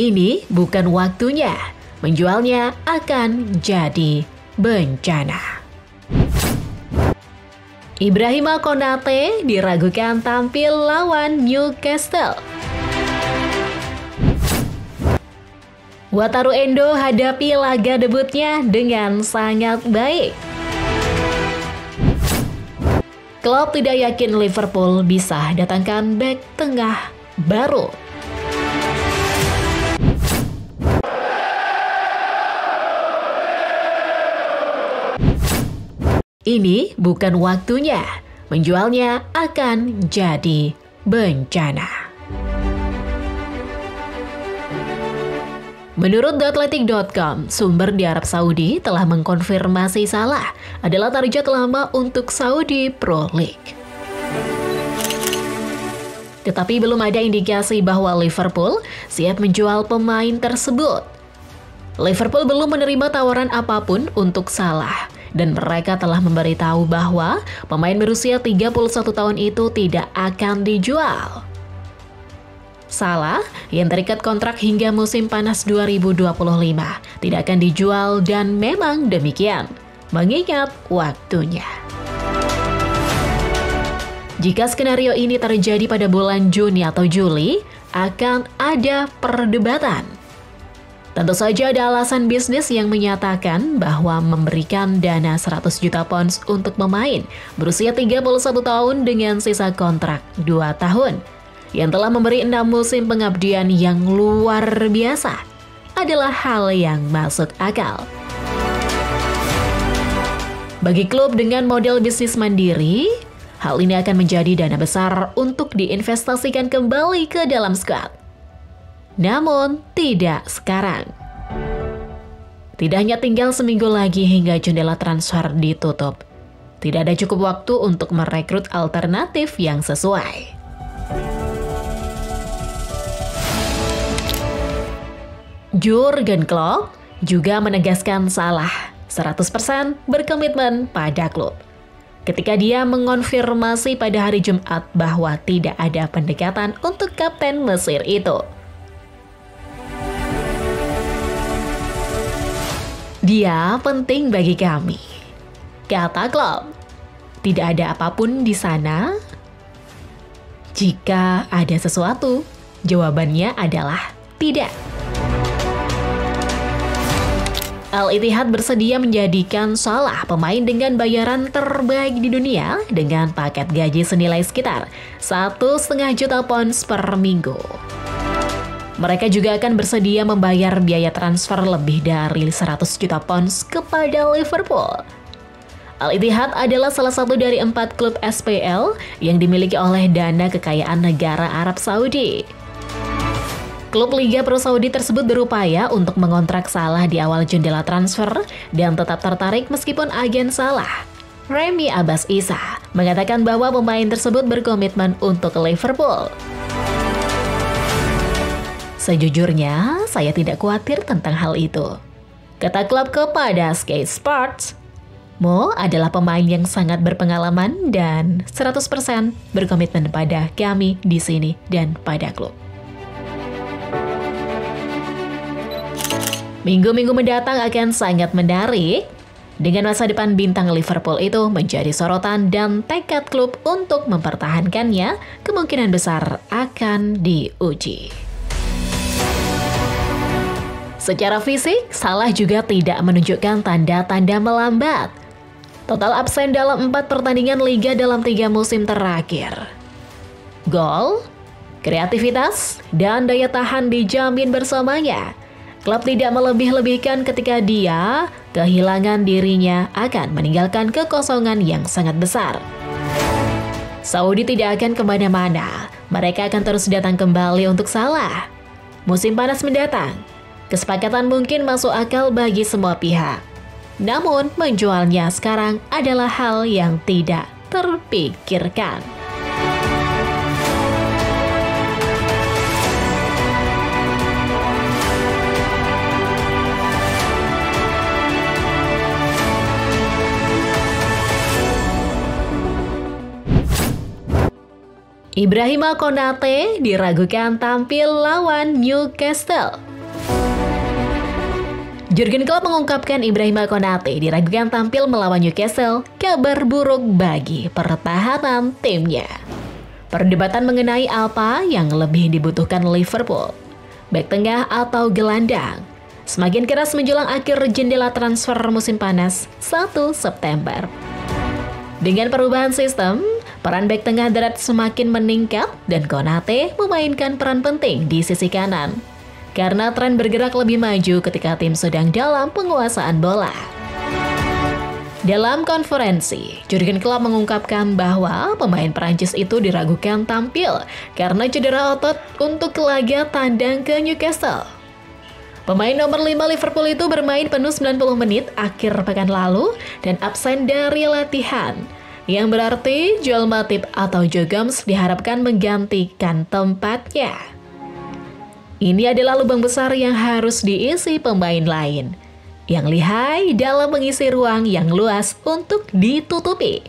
Ini bukan waktunya, menjualnya akan jadi bencana. Ibrahima Konate diragukan tampil lawan Newcastle. Wataru Endo hadapi laga debutnya dengan sangat baik. Klopp tidak yakin Liverpool bisa datangkan bek tengah baru. Ini bukan waktunya, menjualnya akan jadi bencana. Menurut TheAthletic.com, sumber di Arab Saudi telah mengkonfirmasi Salah adalah target lama untuk Saudi Pro League. Tetapi belum ada indikasi bahwa Liverpool siap menjual pemain tersebut. Liverpool belum menerima tawaran apapun untuk Salah, dan mereka telah memberitahu bahwa pemain berusia 31 tahun itu tidak akan dijual. Salah yang terikat kontrak hingga musim panas 2025 tidak akan dijual dan memang demikian, mengingat waktunya. Jika skenario ini terjadi pada bulan Juni atau Juli, akan ada perdebatan. Tentu saja ada alasan bisnis yang menyatakan bahwa memberikan dana 100 juta pounds untuk pemain berusia 31 tahun dengan sisa kontrak 2 tahun. Yang telah memberi 6 musim pengabdian yang luar biasa adalah hal yang masuk akal. Bagi klub dengan model bisnis mandiri, hal ini akan menjadi dana besar untuk diinvestasikan kembali ke dalam skuad. Namun, tidak sekarang. Tidak hanya tinggal seminggu lagi hingga jendela transfer ditutup. Tidak ada cukup waktu untuk merekrut alternatif yang sesuai. Jurgen Klopp juga menegaskan Salah 100% berkomitmen pada klub. Ketika dia mengonfirmasi pada hari Jumat bahwa tidak ada pendekatan untuk kapten Mesir itu. Dia penting bagi kami, kata Klopp. Tidak ada apapun di sana. Jika ada sesuatu, jawabannya adalah tidak. Al-Itihad bersedia menjadikan Salah pemain dengan bayaran terbaik di dunia dengan paket gaji senilai sekitar 1,5 juta pounds per minggu. Mereka juga akan bersedia membayar biaya transfer lebih dari 100 juta pounds kepada Liverpool. Al-Itihad adalah salah satu dari 4 klub SPL yang dimiliki oleh dana kekayaan negara Arab Saudi. Klub Liga Pro Saudi tersebut berupaya untuk mengontrak Salah di awal jendela transfer dan tetap tertarik meskipun agen Salah, Remy Abbas Isa, mengatakan bahwa pemain tersebut berkomitmen untuk Liverpool. Sejujurnya, saya tidak khawatir tentang hal itu, kata klub kepada Sky Sports. Mo adalah pemain yang sangat berpengalaman dan 100% berkomitmen pada kami di sini dan pada klub. Minggu-minggu mendatang akan sangat menarik, dengan masa depan bintang Liverpool itu menjadi sorotan dan tekad klub untuk mempertahankannya kemungkinan besar akan diuji. Secara fisik, Salah juga tidak menunjukkan tanda-tanda melambat. Total absen dalam 4 pertandingan Liga dalam 3 musim terakhir. Gol, kreativitas, dan daya tahan dijamin bersamanya. Klopp tidak melebih-lebihkan ketika dia kehilangan dirinya akan meninggalkan kekosongan yang sangat besar. Saudi tidak akan kemana-mana, mereka akan terus datang kembali untuk Salah. Musim panas mendatang, kesepakatan mungkin masuk akal bagi semua pihak. Namun, menjualnya sekarang adalah hal yang tidak terpikirkan. Ibrahima Konate diragukan tampil lawan Newcastle. Jurgen Klopp mengungkapkan Ibrahima Konate diragukan tampil melawan Newcastle, kabar buruk bagi pertahanan timnya. Perdebatan mengenai apa yang lebih dibutuhkan Liverpool, bek tengah atau gelandang, semakin keras menjelang akhir jendela transfer musim panas 1 September. Dengan perubahan sistem, peran bek tengah darat semakin meningkat dan Konate memainkan peran penting di sisi kanan, karena tren bergerak lebih maju ketika tim sedang dalam penguasaan bola. Dalam konferensi, Jurgen Klopp mengungkapkan bahwa pemain Perancis itu diragukan tampil karena cedera otot untuk laga tandang ke Newcastle. Pemain nomor 5 Liverpool itu bermain penuh 90 menit akhir pekan lalu dan absen dari latihan, yang berarti Joel Matip atau Joe Gomez diharapkan menggantikan tempatnya. Ini adalah lubang besar yang harus diisi pemain lain yang lihai dalam mengisi ruang yang luas untuk ditutupi.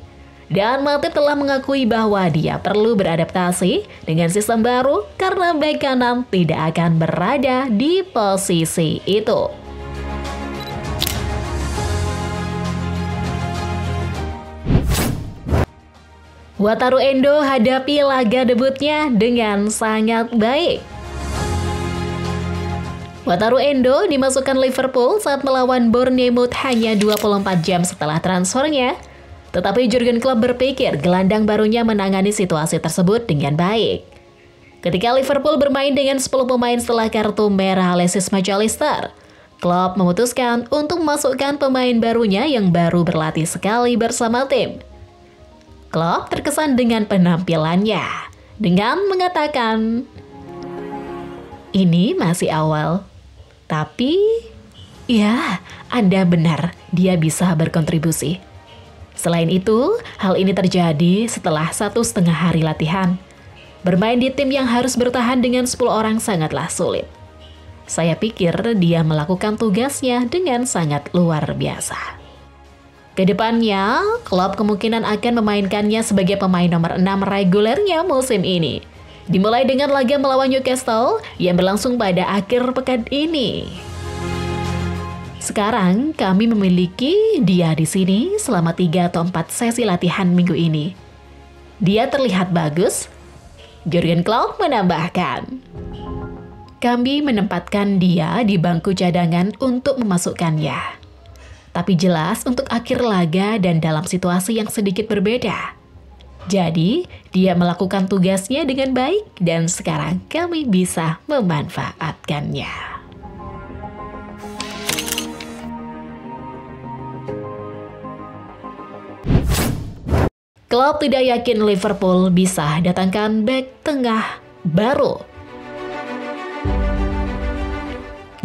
Dan Matip telah mengakui bahwa dia perlu beradaptasi dengan sistem baru karena bek kanan tidak akan berada di posisi itu. Wataru Endo hadapi laga debutnya dengan sangat baik. Wataru Endo dimasukkan Liverpool saat melawan Borne Muth hanya 24 jam setelah transfernya. Tetapi Jurgen Klopp berpikir gelandang barunya menangani situasi tersebut dengan baik. Ketika Liverpool bermain dengan 10 pemain setelah kartu merah Alexis Allister, Klopp memutuskan untuk memasukkan pemain barunya yang baru berlatih sekali bersama tim. Klopp terkesan dengan penampilannya dengan mengatakan, "Ini masih awal, tapi ya, Anda benar, dia bisa berkontribusi." Selain itu, hal ini terjadi setelah 1,5 hari latihan. Bermain di tim yang harus bertahan dengan 10 orang sangatlah sulit. Saya pikir dia melakukan tugasnya dengan sangat luar biasa. Kedepannya, Klopp kemungkinan akan memainkannya sebagai pemain nomor 6 regulernya musim ini. Dimulai dengan laga melawan Newcastle yang berlangsung pada akhir pekan ini. Sekarang kami memiliki dia di sini selama 3 atau 4 sesi latihan minggu ini. Dia terlihat bagus, Jurgen Klopp menambahkan. Kami menempatkan dia di bangku cadangan untuk memasukkannya. Tapi jelas untuk akhir laga dan dalam situasi yang sedikit berbeda. Jadi, dia melakukan tugasnya dengan baik dan sekarang kami bisa memanfaatkannya. Klopp tidak yakin Liverpool bisa datangkan bek tengah baru.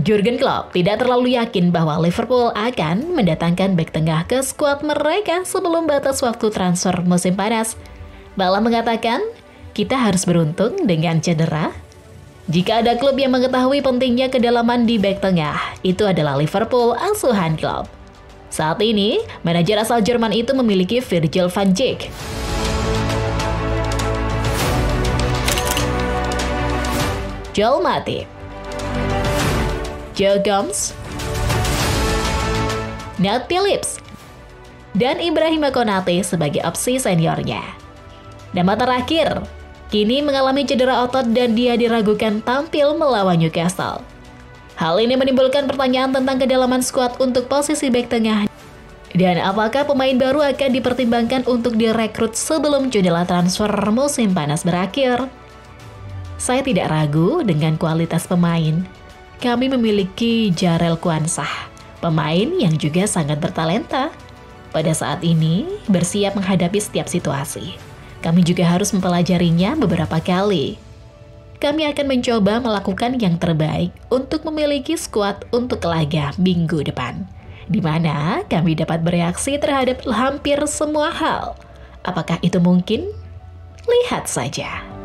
Jurgen Klopp tidak terlalu yakin bahwa Liverpool akan mendatangkan bek tengah ke skuad mereka sebelum batas waktu transfer musim panas. Malah mengatakan, kita harus beruntung dengan cedera. Jika ada klub yang mengetahui pentingnya kedalaman di bek tengah, itu adalah Liverpool asuhan Klopp. Saat ini, manajer asal Jerman itu memiliki Virgil van Dijk. Joel Matip, Joe Gomez, Nathaniel Phillips, dan Ibrahima Konate sebagai opsi seniornya. Nama terakhir, kini mengalami cedera otot dan dia diragukan tampil melawan Newcastle. Hal ini menimbulkan pertanyaan tentang kedalaman skuad untuk posisi bek tengah. Dan apakah pemain baru akan dipertimbangkan untuk direkrut sebelum jendela transfer musim panas berakhir? Saya tidak ragu dengan kualitas pemain. Kami memiliki Jarell Kwansah, pemain yang juga sangat bertalenta. Pada saat ini, bersiap menghadapi setiap situasi. Kami juga harus mempelajarinya beberapa kali. Kami akan mencoba melakukan yang terbaik untuk memiliki skuad untuk laga minggu depan, di mana kami dapat bereaksi terhadap hampir semua hal. Apakah itu mungkin? Lihat saja.